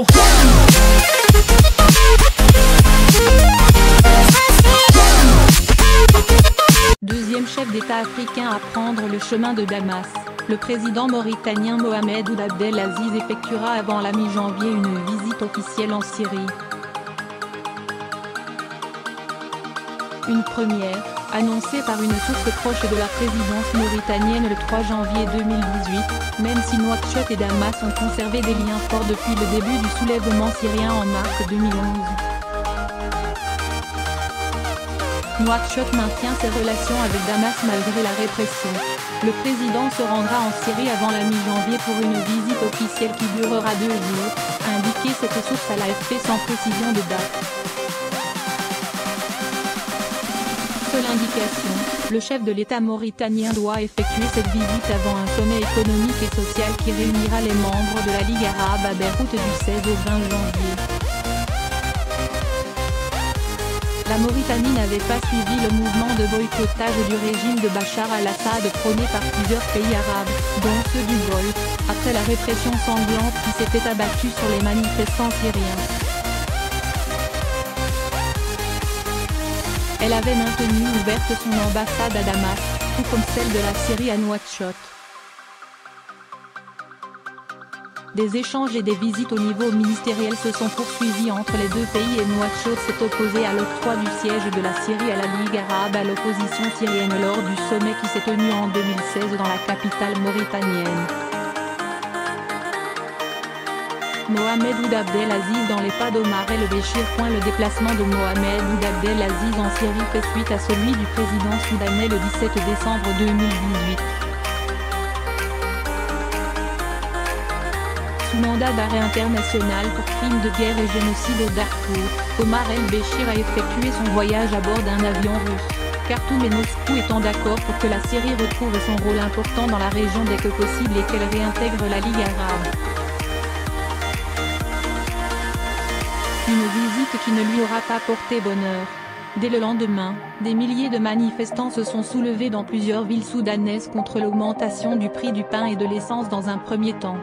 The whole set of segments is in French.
go. Deuxième chef d'État africain à prendre le chemin de Damas, le président mauritanien Mohamed Ould Abdel Aziz effectuera avant la mi-janvier une visite officielle en Syrie. Une première, annoncée par une source proche de la présidence mauritanienne le 3 janvier 2018, même si Nouakchott et Damas ont conservé des liens forts depuis le début du soulèvement syrien en mars 2011. Nouakchott maintient ses relations avec Damas malgré la répression. Le président se rendra en Syrie avant la mi-janvier pour une visite officielle qui durera 2 jours, a indiqué cette source à l'AFP sans précision de date. Seule indication, le chef de l'État mauritanien doit effectuer cette visite avant un sommet économique et social qui réunira les membres de la Ligue arabe à Beyrouth du 16 au 20 janvier. La Mauritanie n'avait pas suivi le mouvement de boycottage du régime de Bachar al-Assad prôné par plusieurs pays arabes, dont ceux du Golfe, après la répression sanglante qui s'était abattue sur les manifestants syriens. Elle avait maintenu ouverte son ambassade à Damas, tout comme celle de la Syrie à Nouakchott. Des échanges et des visites au niveau ministériel se sont poursuivis entre les deux pays et Nouakchott s'est opposé à l'octroi du siège de la Syrie à la Ligue arabe à l'opposition syrienne lors du sommet qui s'est tenu en 2016 dans la capitale mauritanienne. Mohamed Ould Abdel Aziz dans les pas d'Omar El-Béchir. Le déplacement de Mohamed Ould Abdel Aziz en Syrie fait suite à celui du président soudanais le 17 décembre 2018. Sous mandat d'arrêt international pour crimes de guerre et génocide au Darfour, Omar El-Béchir a effectué son voyage à bord d'un avion russe, Khartoum et Moscou étant d'accord pour que la Syrie retrouve son rôle important dans la région dès que possible et qu'elle réintègre la Ligue arabe. Une visite qui ne lui aura pas porté bonheur. Dès le lendemain, des milliers de manifestants se sont soulevés dans plusieurs villes soudanaises contre l'augmentation du prix du pain et de l'essence dans un premier temps.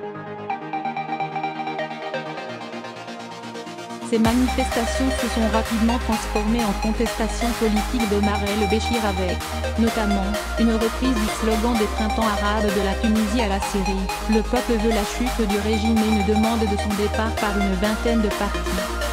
Ces manifestations se sont rapidement transformées en contestation politique d'Omar El-Béchir avec, notamment, une reprise du slogan des printemps arabes de la Tunisie à la Syrie. Le peuple veut la chute du régime et une demande de son départ par une vingtaine de partis.